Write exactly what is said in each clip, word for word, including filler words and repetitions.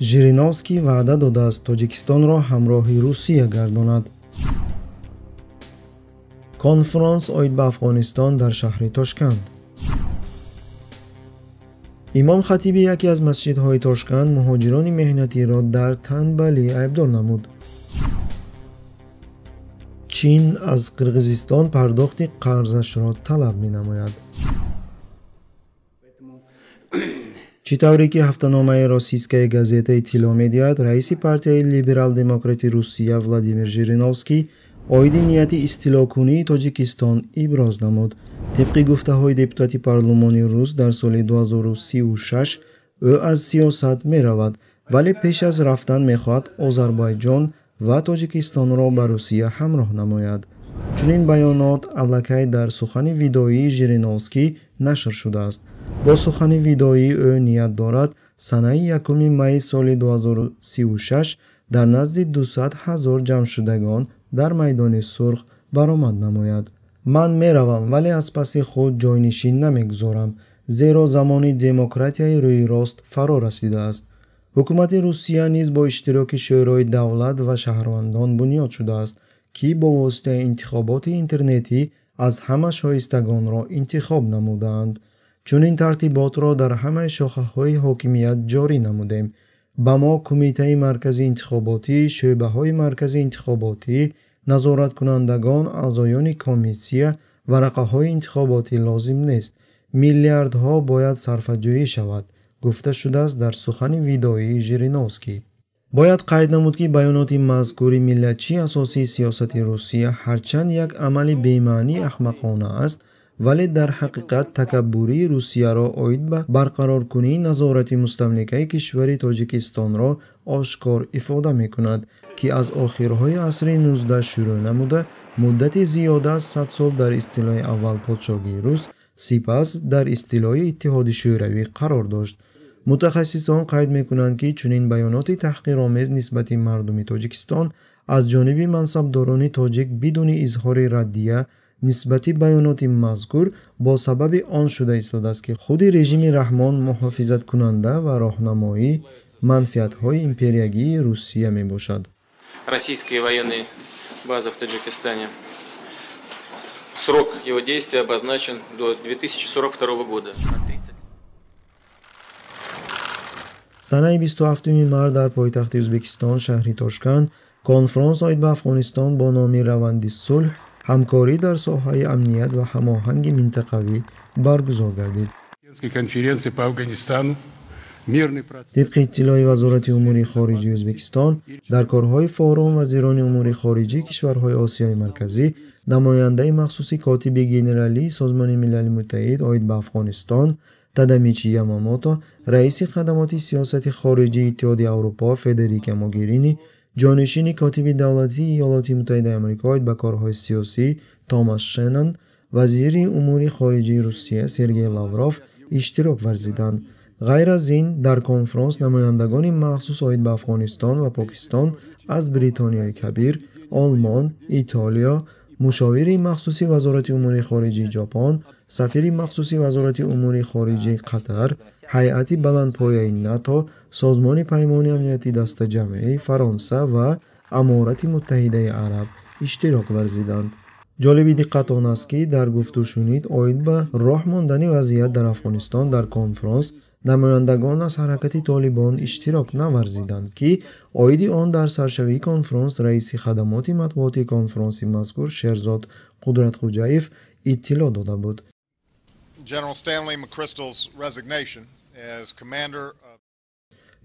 ژیرینووسکی وعده داده است تاجیکستان را همراهی روسیه گرداند. کنفرانس آید به افغانستان در شهر تاشکند. امام خطیب یکی از مسجدهای تاشکند مهاجران مهنتی را در تنبلی عیبدار نمود. چین از قرغزیستان پرداخت قرضش را طلب می نماید. چطوری که هفته‌نامه روسیسکای گازیتا اطلاع می دهد رئیس پارتیای لیبرال دموکرات روسیه ولادیمیر ژیرینووسکی اویدی نیتی استیلاکونی تاجیکستان ابراز نمود. طبق گفته های دپوتاتی پارلمانی روس در سال دو هزار و سی و شش او از سیاست می رود ولی پیش از رفتن می خواهد آذربایجان و تاجیکستان را به روسیه همراه نماید. چنین بیانات علاکای در سخن ویدئویی ژیرینووسکی نشر شده است. با سخن ویدئویی او نیت دارد سنه یکم می سال دو هزار و سی و شش در نزد دویست هزار جمع شدگان در میدان سرخ برآمد نماید. من میروم ولی از پس خود جاینشین نمیگذارم زیرا زمان دموکراتی روی راست فرا رسیده است. حکومت روسیه نیز با اشتراک شورای دولت و شهروندان بنیاد شده است که با واسطه انتخابات اینترنتی از همه شایستگان را انتخاب نمودند. چون این ترتیبات را در همه شاخه های حاکمیت جاری نمودیم. به ما کمیته مرکزی انتخاباتی، شعبه های مرکزی انتخاباتی، نظارت کنندگان، اعضایان کمیسیه و رقه های انتخاباتی لازم نیست. میلیاردها باید صرفه جویی شود. گفته شده است در سخن ویدئویی ژیرینووسکی. باید قید نمود که بیانات مذکوری ملتچی اساسی سیاست روسیه هرچند یک عمل بی‌معنی احمقانه است ولی در حقیقت تکبری روسیه را عاید به برقرار کنی نظارت مستملکه کشور تاجیکستان را آشکار افاده می کند که از آخرهای عصر نوزدهم شروع نموده مدت زیاد از صد سال در اصطلاح اول پادشاهی روس سپس در اصطلاح اتحاد شوروی قرار داشت. متخصصان قید می کنند که چنین بیانات تحقیرآمیز نسبت مردم تاجیکستان از جانب منصبداران تاجیک بدون اظهار ردیه نسبتی بیانات مذکور با سبب آن شده ایستاده است که خود رژیم رحمان محافظت کننده و راهنمایی منفعت های امپریایی روسیه می باشد. Российские военные базы в Таджикистане. Срок его действия обозначен до دو هزار و سیصد و چهل و دو года. سنه بیست و هفتم مارس در پایتخت ازبکستان شهر تاشکند کنفرانس آید به افغانستان با نام روند صلح همکاری در ساحه امنیت و هماهنگی منطقوی برگزار گردید. طبق اطلاع وزارت امور خارجه ازبکستان در کارهای فارم وزیران امور خارجه کشورهای آسیای مرکزی نماینده مخصوص کاتب گنرالی سازمان ملل متحد آید به افغانستان تادامیچی یاماموتو رئیس خدمات سیاست خارجه اتحادیه اروپا فدریکو موگیرینی جانشین کاتب دولتی ایالات متحده آمریکا به کارهای سیاسی توماس شینن وزیر امور خارجه روسیه سرگئی لاوروف اشتراک ورزیدند. غیر از این در کنفرانس نمایندگان مخصوص آید به افغانستان و پاکستان از بریتانیای کبیر، آلمان، ایتالیا، مشاور مخصوص وزارت امور خارجه ژاپن، سفیر مخصوص وزارت امور خارجه قطر، هیئت بلندپایه ناتو، سازمان پیمان امنیتی دسته جمعی فرانسه و امارات متحده عرب اشتراک ورزیدند. جالب دقت آن است که در گفت و شنید آید به راه ماندن وضعیت در افغانستان در کنفرانس نمایندگان از حرکت طالبان اشتراک نورزیدند که آید آن در سرشوی کنفرانس رئیس خدمات مطبوعاتی کنفرانس مذکور شیرزاد قدرت خواجایف اطلاع داده بود.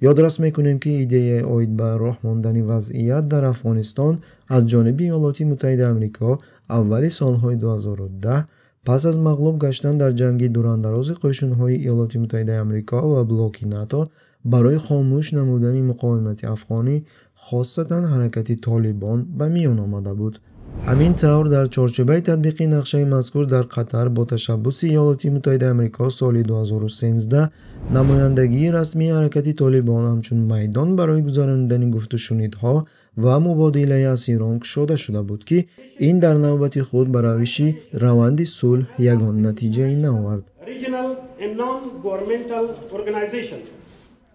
یادرس میکنیم که ایده آید به راه ماندن وضعیت در افغانستان از جانب ایالات متحده آمریکا اول سالهای دو هزار و ده پس از مغلوب گشتن در جنگ دوراندراز قشونهای ایالات متحده آمریکا و بلوک ناتو برای خاموش نمودن مقاومت افغانی خاصتا حرکت طالبان به میان آمده بود. همین طور در چارچوبه تطبیق نقشه مذکور در قطر با تشبس ایالات متحده آمریکا سال دو هزار و سیزده نمایندگی رسمی حرکت طالبان همچون میدان برای گذراندن گفت و شنیدها و مبادله اسیران گشوده شده بود که این در نوبت خود به روش روند صلح یگان نتیجه ای نآورد.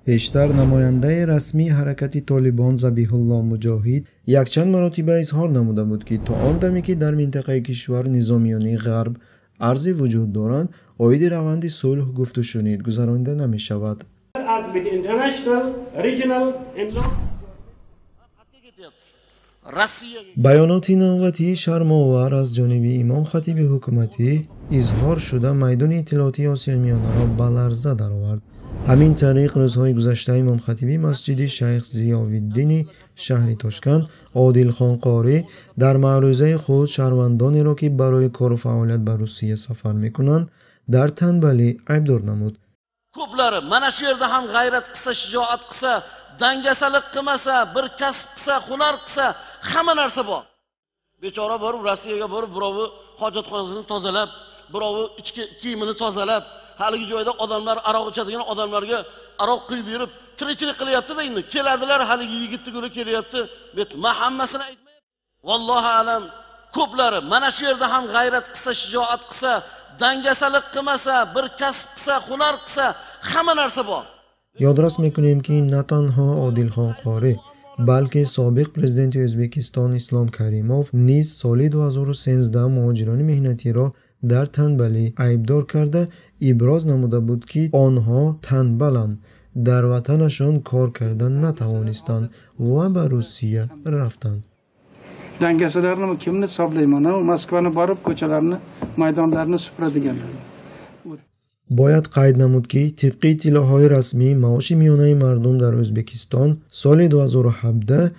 پیشتر نماینده رسمی حرکت طالبان زبیح الله مجاهد یکچند مراتبه اظهار نموده بود که تا آن دمی که در منطقه کشور نظامیان غرب ارزی وجود دارند آید روند صلح گفت و شنید گذرانده نمی شود. بیاناتی نوبتی شرم‌آور از جانب امام خطیب حکومتی اظهار شده میدان اطلاعاتی آسیا میانه را به لرزه درآورد. همین طریق روزهای گذشته امام خطیبی مسجد شیخ زیاو الدین شهر تاشکند عادل خان قاری در معرضه خود شهروندانی را که برای کار و فعالیت به روسیه سفر میکنند در تنبلی عیبدار نمود. کوبلار من شیرده هم غیرت قصه شجاعت قصه دنگسالیق قمسا bir kasb qilsa hunar qilsa hamma narsa bor. Bechora borib Rossiyaga borib birovi hojatxonasini tozalab, birovi ichki kiyimini tozalab, haligi joyda odamlar aroq ichadigan odamlarga aroq quyib yurib tirikchilik qilyapti-da endi keladilar haligi yigitni ko'ra kelyapti. Men hammasini aytmayapti. Vallohi alam ko'plari mana shu yerda ham g'ayrat qilsa, shijoat qilsa, dangasalik qilmasa, bir kasb qilsa, hunar qilsa hamma narsa bor. یادرس میکنیم که نه تنها عادلخان قاری بلکه سابق پرزیدنت ازبکستان اسلام کریموف نیز سال دو هزار و سیزده مهاجران مهنتی را در تنبلی عیبدار کرده ابراز نموده بود که آنها تنبلند در وطنشان کار کردن نتوانستند و به روسیه رفتند. دنگسالارنی کیمنی سابلایمانی و مسکوانی بارب کوچالارنی میدانلارنی سپردیگانلار. باید قید نمود که طبق اطلاعهای رسمی معاش میانه مردم در ازبکستان سال دو هزار و هفده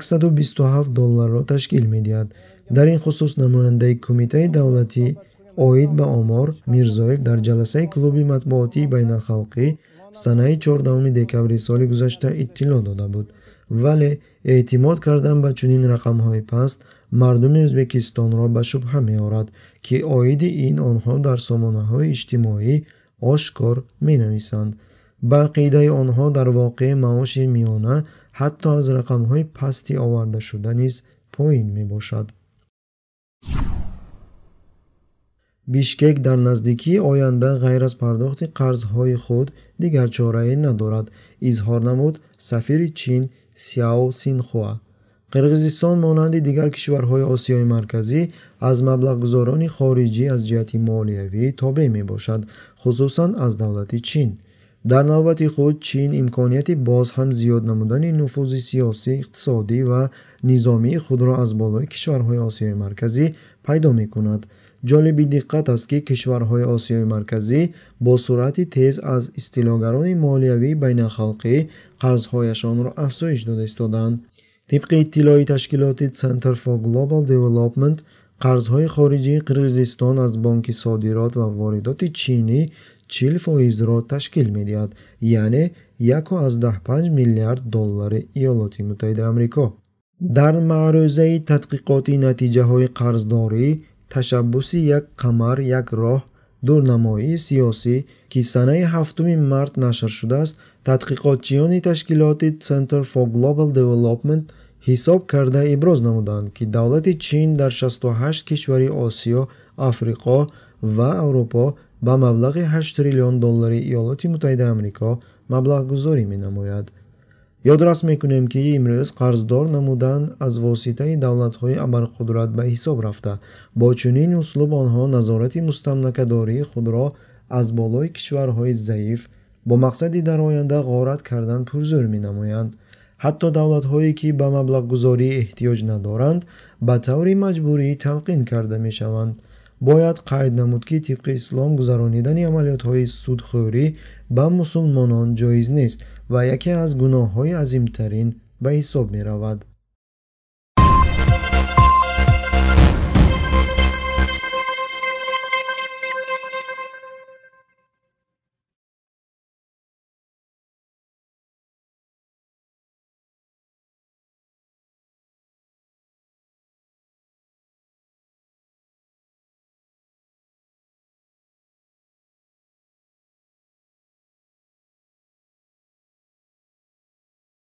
صد و بیست و هفت دلار را تشکیل میدهد. در این خصوص نماینده کمیته دولتی آید به آمار میرزایف در جلسه کلوب مطبوعاتی بین خلقی سنه چهاردهم دکبر سال گذشته اطلاع داده بود، ولی اعتماد کردن به چنین رقمهای پست مردم ازبکستان را به شبهه می‌آورد که عاید این آنها در سامانه‌های اجتماعی آشکار می‌نویسند. به قیده آنها در واقع معاش میانه حتی از رقم‌های پستی آورده شده نیز پایین می‌باشد. بیشکک در نزدیکی آینده غیر از پرداخت قرض‌های خود دیگر چاره‌ای ندارد، اظهار نمود سفیر چین سیاو سین. قرغزیستان مانند دیگر کشورهای آسیای مرکزی از مبلغ‌گذاران خارجی از جهت مالیوی تابع میباشد، خصوصا از دولت چین. در نوبت خود چین امکانیت باز هم زیاد نمودن نفوذ سیاسی، اقتصادی و نظامی خود را از بالای کشورهای آسیای مرکزی پیدا میکند. جالب دقت است که کشورهای آسیای مرکزی با سرعت تیز از استیلاگران مالیوی بین خلقی قرضهایشان را افزایش داده ایستادند. طبق اطلاعی تشکیلات Center for Global Development، قرض‌های خارجی قرغزستان از بانک صادرات و واردات چینی چهل فایز را تشکیل می‌دهد، یعنی یک و از ده پنج میلیارد دلار ایالات متحده آمریکا. در معرضه تحقیقات نتیجه‌های قرضداری، تشبوس یک قمر یک راه دورنمایی سیاسی که سنه هفتم مارس نشر شده است، تحقیقاتچیان تشکیلات Center for Global Development حساب کرده ابراز نمودند که دولت چین در شصت و هشت کشور آسیا، آفریقا و اروپا با مبلغ هشت تریلیون دلار ایالات متحده آمریکا مبلغ گذاری می نماید. یادرس میکنیم که امروز قرضدار نمودن از واسطه دولت‌های ابرقدرت به حساب رفته. با چنین اسلوب آنها نظارت مستملکه‌داری خود را از بالای کشورهای ضعیف با مقصدی در آینده غارت کردن پرزور می‌نمایند. حتی دولت‌هایی که به مبلغ‌گذاری احتیاج ندارند به طور مجبوری تلقین کرده می‌شوند. باید قید نمود که طبق اسلام گذرانیدن عملیات‌های سودخوری به مسلمانان جایز نیست و یکی از گناه‌های عظیمترین به حساب می‌رود.